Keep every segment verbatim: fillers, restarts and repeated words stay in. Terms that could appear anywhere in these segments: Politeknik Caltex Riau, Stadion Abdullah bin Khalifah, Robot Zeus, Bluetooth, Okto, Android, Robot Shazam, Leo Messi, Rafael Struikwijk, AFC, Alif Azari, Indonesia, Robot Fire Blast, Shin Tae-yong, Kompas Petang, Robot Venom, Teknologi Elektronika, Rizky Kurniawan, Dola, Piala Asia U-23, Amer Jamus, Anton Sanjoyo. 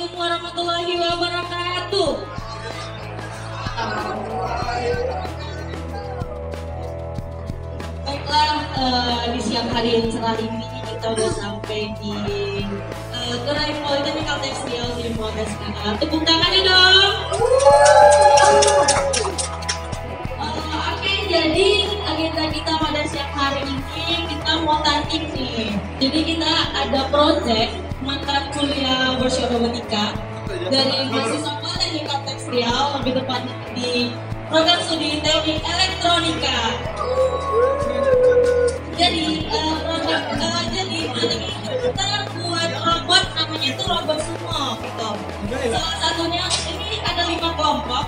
Assalamualaikum warahmatullahi wabarakatuh. Baiklah, uh, di siang hari yang cerah ini kita udah sampai di uh, gerai Politeknik Caltex Riau di Muara Sekarang. Tepuk tangannya dong. Uh, Oke, jadi agenda kita pada siang hari ini kita mau tanding nih. Jadi kita ada project mata kuliah workshop robotika dari mahasiswa Politeknik Caltex Riau, lebih tepatnya di program studi Teknologi Elektronika. Jadi uh, program uh, jadi kita buat robot namanya itu robot sumo gitu. Salah satunya ini ada lima kelompok,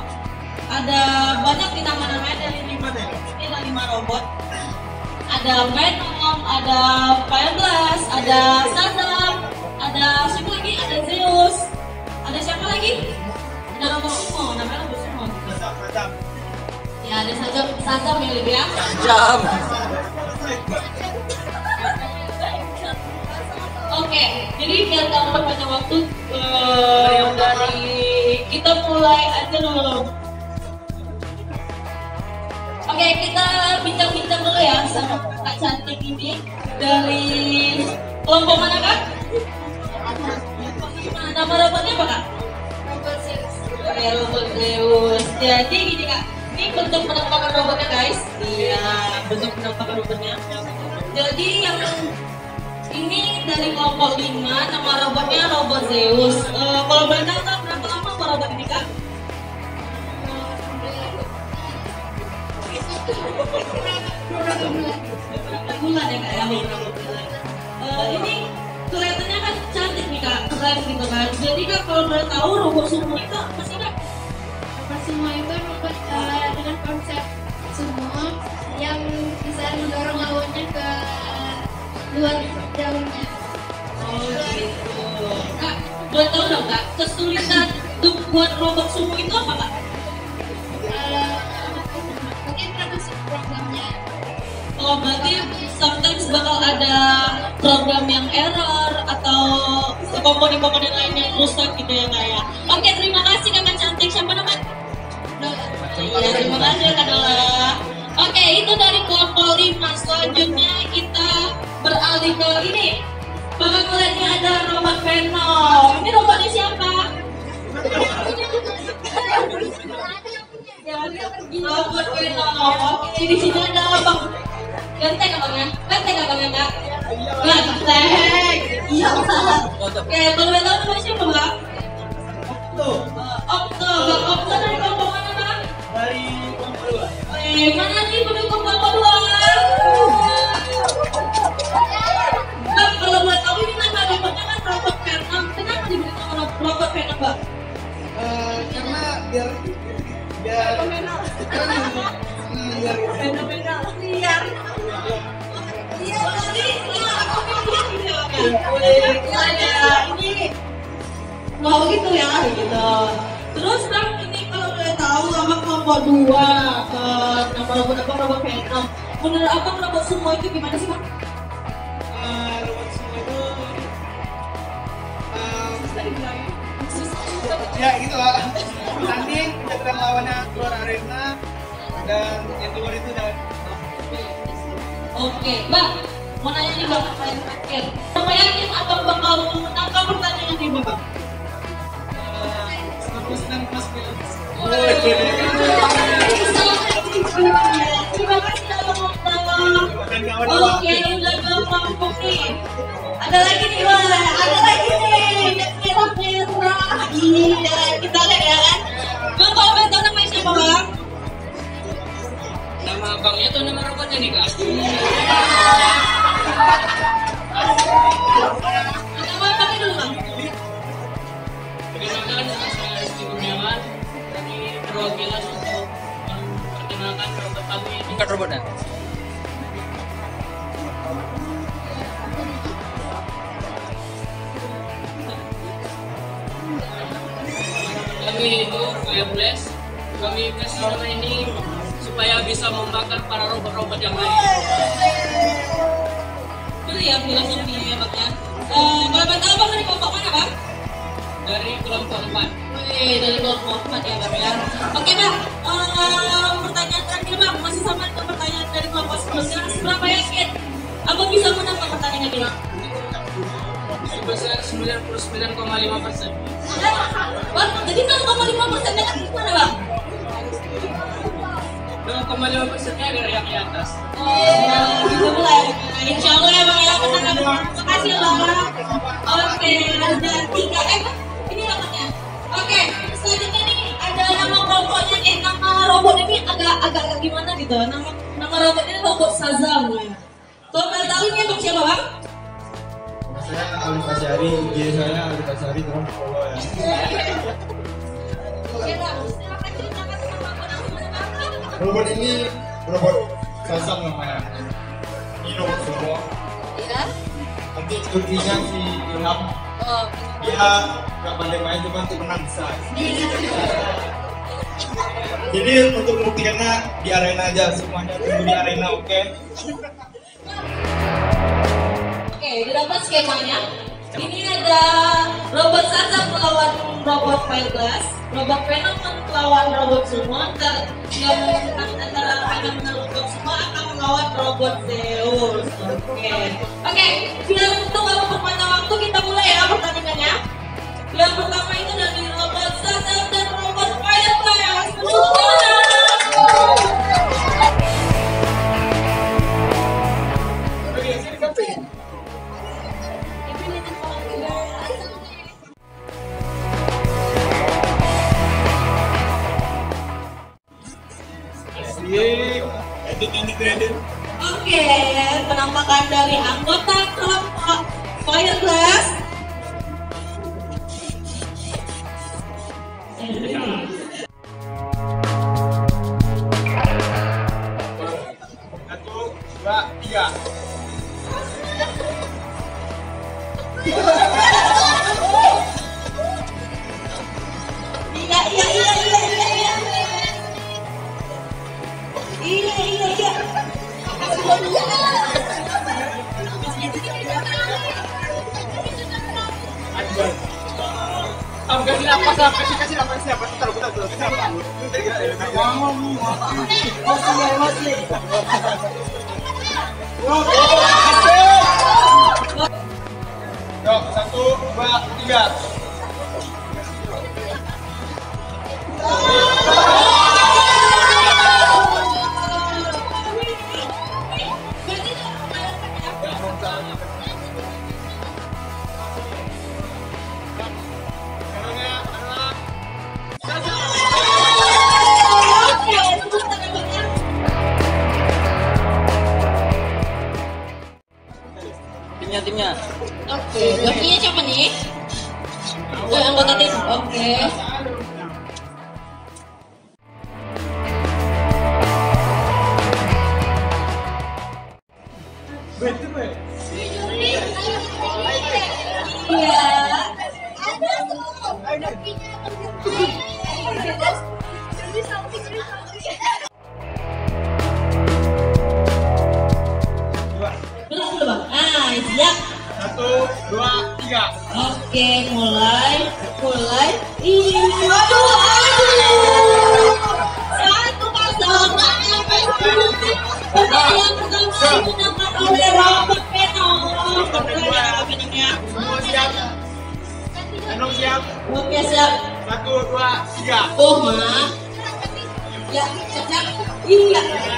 ada banyak di nama-namanya dari lima ini ada lima robot. Ada Venom, ada Fire Blast, ada Shazam, ada siapa lagi? Ada Zeus, ada siapa lagi? Ada Robot Sumo, namanya Robot Sumo. Shazam, Shazam. Ya ada Shazam, Shazam yang lebih ya. Shazam. Oke, jadi biar kamu banyak waktu uh, dari kita mulai aja dulu. Oke, kita bincang-bincang dulu ya sama Kak Cantik ini dari kelompok mana Kak? Nama robotnya apa Kak? Robot Zeus. Ya, Robot Zeus. Jadi gini Kak, ini bentuk penampakan robotnya guys. Iya, bentuk penampakan robotnya. Jadi yang ini dari kelompok lima, nama robotnya Robot Zeus. Uh, kalau boleh tahu Kak, berapa lama kok robot ini Kak? Beberapa bulan. Beberapa bulan ya Kak ya? Beberapa bulan. Uh, ini kelihatannya kan cantik nih Kak, keren gitu kan. Jadi Kak kalau boleh tahu robot sumo itu apa sih Kak? Robot sumo itu robot uh, dengan konsep sumo yang bisa mendorong lawannya ke luar jauhnya. Oh gitu. Kak boleh tahu dong Kak, kesulitan untuk buat robot sumo itu apa Kak? Uh, mungkin terus programnya. Oh berarti sometimes bakal ada program yang error atau komponen-komponen lainnya yang rusak gitu ya Kak ya. Oke terima kasih Kakak Cantik, siapa nama? Dola. Iya terima kasih Kak Dola. Oke itu dari kelompok lima, selanjutnya kita beralih ke ini. Bakal ngeliatnya ada robot Venom, ini robotnya siapa? Robot Venom, oke di sini ada Bang Genteng abangnya, genteng abangnya Kak? Genteng, iya salah. Oke, kalau boleh tahu namanya siapa Bang? Okto. Okto, Bang Okto dari kelompok mana Bang? Dari kelompok dua. Eh, mana nih pendukung kelompok dua? Bang, kalau boleh tahu ini nama robotnya kan Robot Venom, kenapa diberi nama Robot Venom Bang? Karena biar biar biar fenomenal liar. Iya tadi iya aku pikir gitu ya ini mau gitu ya gitu. Terus Bang ini kalau boleh tahu sama kelompok dua nama robot apa robot Venom menurut abang robot sumo itu gimana sih Bang? Robot sumo itu ya gitu lah nanti kita lawannya keluar arena dan yang keluar itu dan oke Bang mau nanya nih Bang yang terakhir sama yakin abang bakal menangkap pertanyaan ini Bang? sembilan puluh sembilan koma sembilan terima kasih abang abang oke udah belum mampu nih ada lagi nih Bang ada lagi nih merah-merah iya kita lihat ya kan Bang kalau boleh tahu namanya siapa Bang? Nama abangnya tuh nama robotnya nih Kak. Nama abangnya dulu Bang. Perkenalkan saya Rizky Kurniawan dari perwakilan untuk memperkenalkan robot kami tingkat robotnya. Kami itu Fire Blast. Kami kasih nama ini supaya bisa membakar para robot-robot yang lain. Betul ya, bilang seperti ini ya Bang ya. Kalau Bang tahu Bang dari kelompok mana Bang? dari kelompok empat. Wih, dari kelompok empat ya Bang ya. Oke Bang, um, pertanyaan terakhir Bang, masih sama dengan pertanyaan dari kelompok sebelumnya. Seberapa yakin Abang bisa menang pertandingan ini Bang? Sebesar sembilan puluh sembilan koma lima persen. Bang, jadi enam koma lima persen nya kan gimana Bang? enam koma lima persennya dari yang di atas. Oh, gitu pula ya. Insya Allah ya Bang ya, menang Abang. Makasih Bang. Oke, ada tiga M. Ini nomornya. Oke, selanjutnya nih ada nama robotnya. Eh, nama robot ini agak-agak gimana gitu. Nama nama robotnya robot Shazam. Total tahu ini Bang siapa Bang? Saya Alif Azari. Biasanya Alif Azari terus follow ya. Oke Bang, silakan ceritakan sama robot. Robot ini robot Shazam namanya. Ini robot Shazam. Iya. Nanti jurinya si Ilham, oh, dia nggak pandai main, cuma untuk menang bisa. Jadi untuk membuktikannya di arena aja, semuanya tunggu di arena, oke? Okay? Oke, okay, udah dapat skemanya. Ini ada robot Shazam melawan robot Fire Blast, robot Venom melawan robot Zeus, yang antara Venom dan robot semua akan melawan robot Zeus. Oke, okay. oke. Okay. Biar untuk nggak memperpanjang waktu kita mulai ya pertandingannya. Yang pertama itu dari robot Shazam dan robot Fire Blast. Oke, penampakan dari anggota kelompok Fire Blast. Satu, dua, tiga. Iya, iya, iya, iya, iya, iya. Iya, iya, iya. Kasih nafas, kasih kasih nafas siapa? Bentar, bentar, bentar, bentar. Ngomong lu. Masih, masih. Yo, satu, dua, tiga. Timnya. Oke, timnya siapa nih? Oh, anggota tim. Oke. Iya. Ada tuh. Ada pinya terus. Siap. Satu, dua, tiga. Oke, mulai, mulai. Iya, aduh, aduh. Satu pasangan yang berhasil. Pertandingan pertama dimenangkan oleh Robot Venom. Semua siap. Venom siap. Oke, siap. Satu, dua, tiga. Oh, ma. Ya, siap. Iya. Ayo.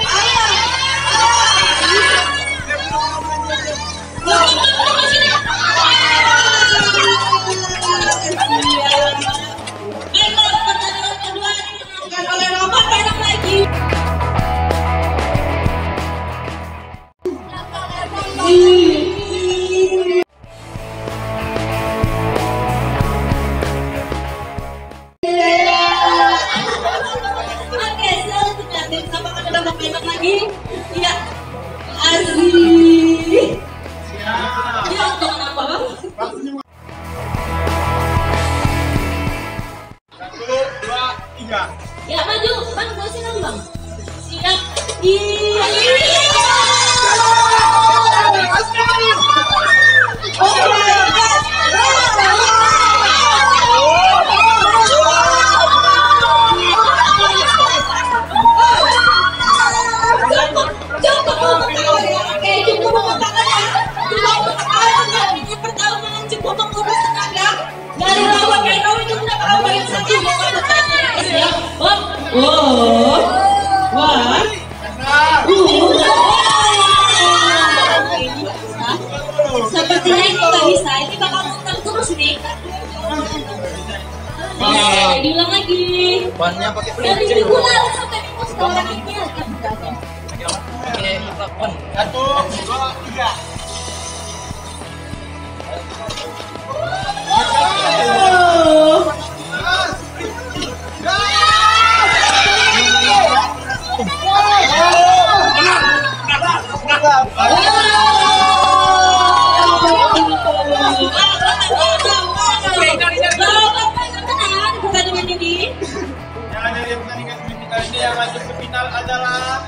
Iya. Asli. Siap. Sepertinya itu nggak bisa, ini bakal muter terus nih. Oke, diulang lagi. Bannya pakai dari diulang sampai diulang setelahnya. Oke, telepon. Satu, dua, tiga. Adalah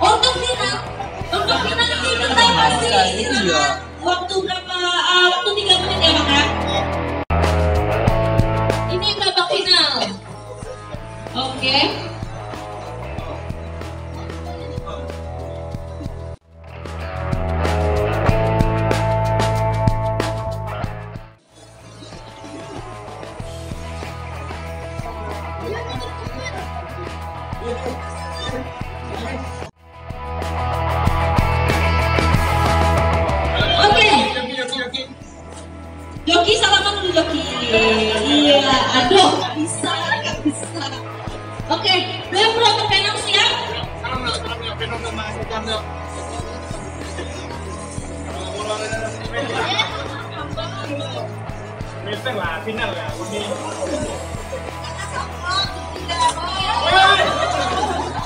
untuk final, untuk final kita masih waktu berapa? Waktu tiga menit ya Kak. Ini babak final. Oke. Joki, salaman dulu Joki. Iya, aduh, gak bisa, gak bisa. Oke, belum Robot Venom siap? Salam dulu, salam dulu, Venom sama Shazam dulu. Milter lah, final lah, undi.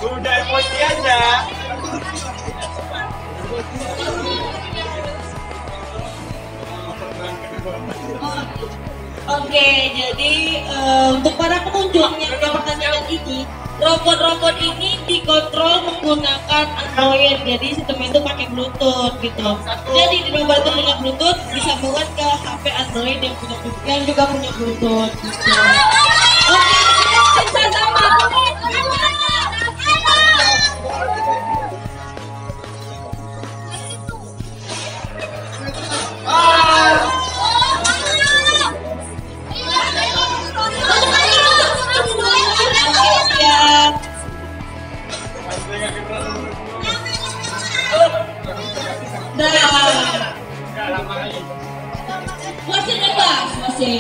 Udah emosi aja. Oke, jadi uh, untuk para pengunjung yang ada pertanyaan ini, robot-robot ini dikontrol menggunakan Android, jadi sistem itu pakai Bluetooth gitu. Jadi di robot itu punya Bluetooth, disambungkan ke H P Android yang punya yang juga punya Bluetooth. Gitu. Oke, kita sama. Masih bebas, masih.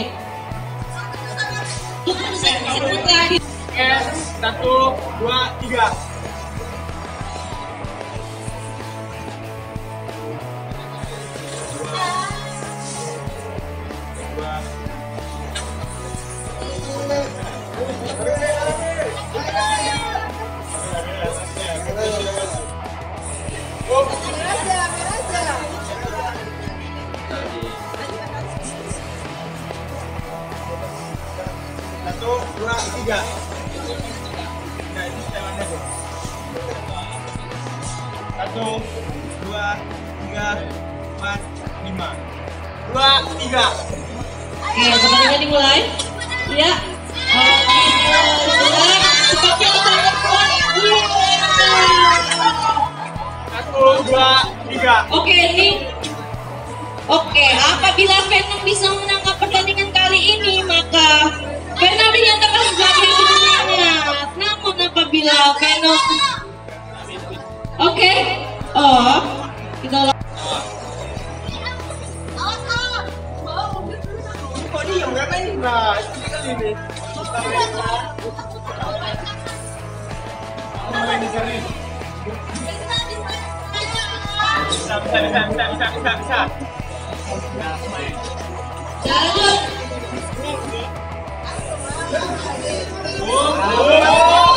Satu, dua, tiga. Tiga. Nah, itu setelannya bro. Satu, dua, tiga, empat, lima. Dua, tiga. Oke, pertandingan dimulai. Ya. Satu, dua, tiga. Oke, ini. Oke, apabila Venom bisa menangkap pertandingan kali ini, maka Venom dinyatakan sebagai pemenangnya. Namun apabila Venom, oke, oh, kita lakukan. Kok diem gak main mas? Ini. Bisa, bisa, bisa, bisa, bisa, bisa, bisa. Lanjut. Oke,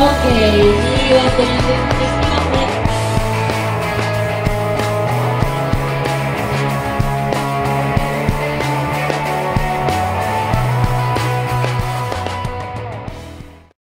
Oke, okay.